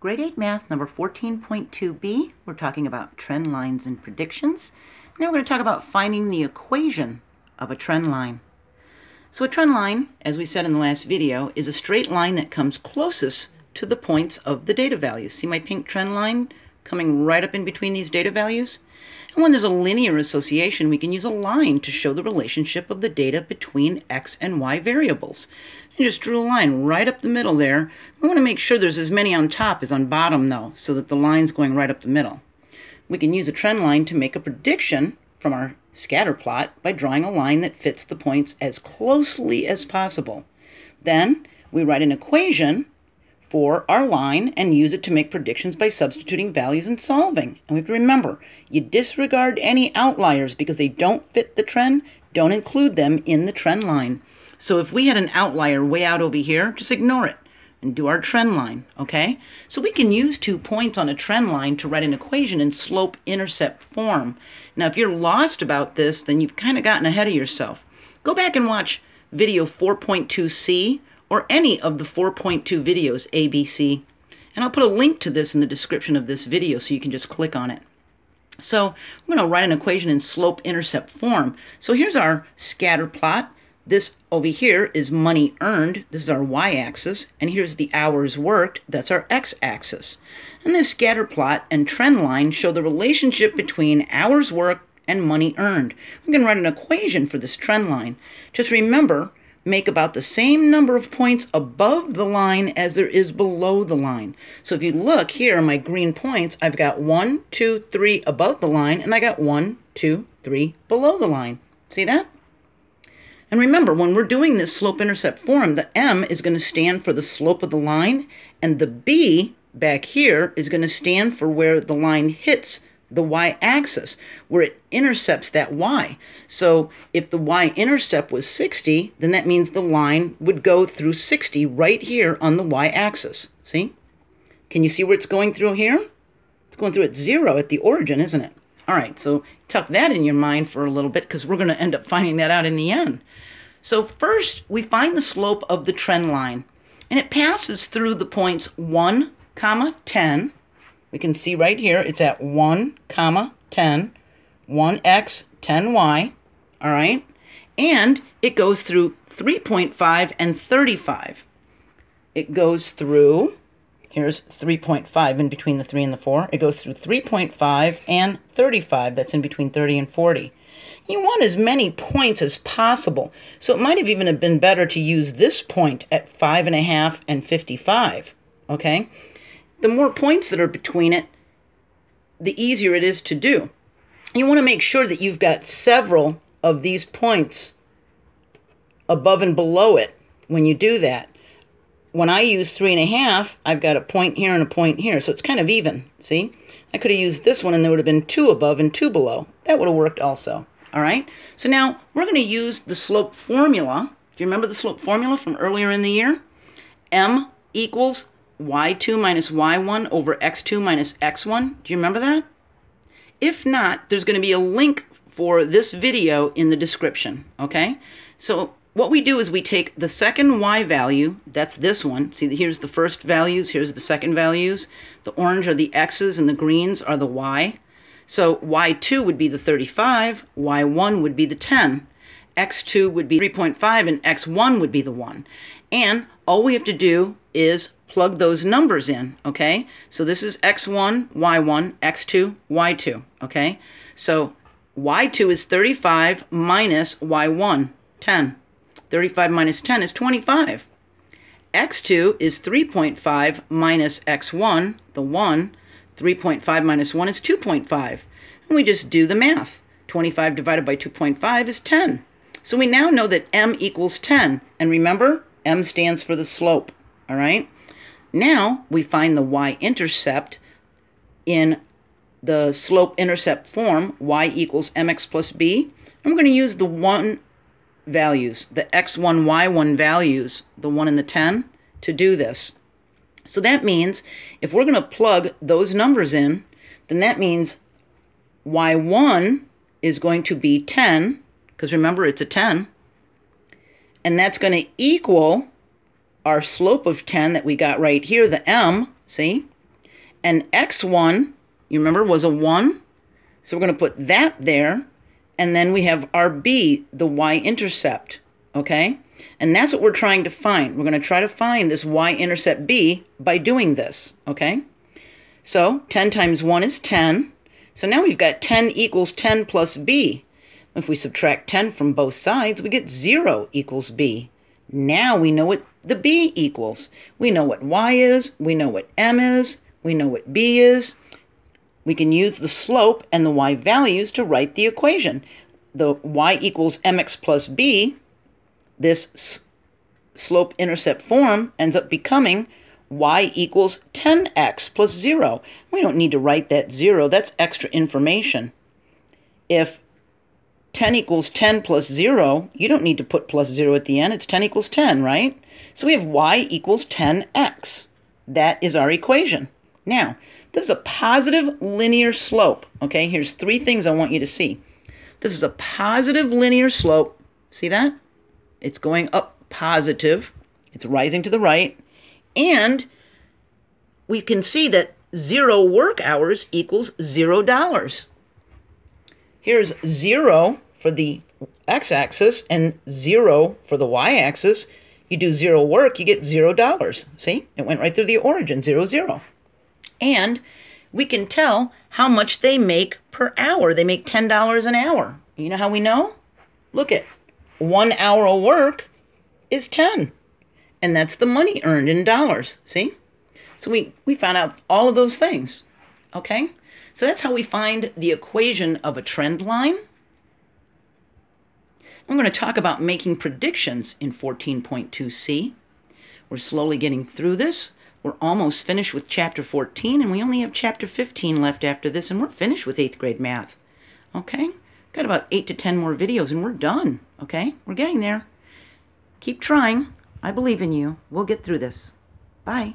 Grade 8 math number 14.2b, we're talking about trend lines and predictions. Now we're going to talk about finding the equation of a trend line. So a trend line, as we said in the last video, is a straight line that comes closest to the points of the data values. See my pink trend line coming right up in between these data values? And when there's a linear association, we can use a line to show the relationship of the data between x and y variables. And just drew a line right up the middle there. We want to make sure there's as many on top as on bottom, though, so that the line's going right up the middle. We can use a trend line to make a prediction from our scatter plot by drawing a line that fits the points as closely as possible. Then we write an equation for our line and use it to make predictions by substituting values and solving. And we have to remember, you disregard any outliers because they don't fit the trend, don't include them in the trend line. So if we had an outlier way out over here, just ignore it and do our trend line, okay? So we can use 2 points on a trend line to write an equation in slope-intercept form. Now, if you're lost about this, then you've kind of gotten ahead of yourself. Go back and watch video 4.2c or any of the 4.2 videos, A, B, C, and I'll put a link to this in the description of this video so you can just click on it. So I'm going to write an equation in slope-intercept form. So here's our scatter plot. This over here is money earned, this is our y-axis, and here's the hours worked, that's our x-axis. And this scatter plot and trend line show the relationship between hours worked and money earned. I'm going to write an equation for this trend line. Just remember, make about the same number of points above the line as there is below the line. So if you look here on my green points, I've got 1, 2, 3 above the line, and I got 1, 2, 3 below the line. See that? And remember, when we're doing this slope-intercept form, the M is going to stand for the slope of the line, and the B back here is going to stand for where the line hits the y-axis, where it intercepts that y. So if the y-intercept was 60, then that means the line would go through 60 right here on the y-axis. See? Can you see where it's going through here? It's going through at 0 at the origin, isn't it? All right, so tuck that in your mind for a little bit because we're going to end up finding that out in the end. So first, we find the slope of the trend line, and it passes through the points 1, 10. We can see right here it's at 1, 10, 1x, 10y, all right? And it goes through 3.5 and 35. It goes through... Here's 3.5 in between the 3 and the 4. It goes through 3.5 and 35. That's in between 30 and 40. You want as many points as possible. So it might have even been better to use this point at 5.5 and 55. Okay? The more points that are between it, the easier it is to do. You want to make sure that you've got several of these points above and below it when you do that. When I use 3.5, I've got a point here and a point here, so it's kind of even, see? I could have used this one and there would have been 2 above and 2 below. That would have worked also, all right? So now we're going to use the slope formula. Do you remember the slope formula from earlier in the year? M equals y2 minus y1 over x2 minus x1. Do you remember that? If not, there's going to be a link for this video in the description, okay? So what we do is we take the second y value, that's this one. See, here's the first values, here's the second values. The orange are the x's and the greens are the y. So y2 would be the 35, y1 would be the 10, x2 would be 3.5, and x1 would be the 1. And all we have to do is plug those numbers in, okay? So this is x1, y1, x2, y2, okay? So y2 is 35 minus y1, 10. 35 minus 10 is 25. X2 is 3.5 minus X1, the 1. 3.5 minus 1 is 2.5. And we just do the math. 25 divided by 2.5 is 10. So we now know that M equals 10. And remember, M stands for the slope. All right? Now we find the y-intercept in the slope-intercept form, y equals mx plus b. I'm going to use the 1 values, the x1, y1 values, the 1 and the 10, to do this. So that means if we're going to plug those numbers in, then that means y1 is going to be 10, because remember it's a 10, and that's going to equal our slope of 10 that we got right here, the m, see? And X1, you remember, was a 1. So we're going to put that there. And then we have our B, the y-intercept, okay? And that's what we're trying to find. We're going to try to find this y-intercept B by doing this, okay? So 10 times 1 is 10. So now we've got 10 equals 10 plus B. If we subtract 10 from both sides, we get 0 equals B. Now we know what the B equals. We know what Y is. We know what M is. We know what B is. We can use the slope and the Y values to write the equation. The Y equals MX plus B. This slope-intercept form ends up becoming Y equals 10X plus 0. We don't need to write that 0. That's extra information. If 10 equals 10 plus 0, you don't need to put plus 0 at the end. It's 10 equals 10, right? So we have y equals 10x. That is our equation. Now, this is a positive linear slope. Okay, here's three things I want you to see. This is a positive linear slope. See that? It's going up positive. It's rising to the right. And we can see that 0 work hours equals $0. Here's 0 for the x-axis and 0 for the y-axis. You do 0 work, you get $0. See, it went right through the origin, 0, 0. And we can tell how much they make per hour. They make $10 an hour. You know how we know? Look at 1 hour of work is 10. And that's the money earned in dollars. See? So we found out all of those things. Okay? So that's how we find the equation of a trend line. I'm going to talk about making predictions in 14.2c. We're slowly getting through this. We're almost finished with Chapter 14, and we only have Chapter 15 left after this, and we're finished with 8th grade math. Okay? Got about 8 to 10 more videos, and we're done. Okay? We're getting there. Keep trying. I believe in you. We'll get through this. Bye.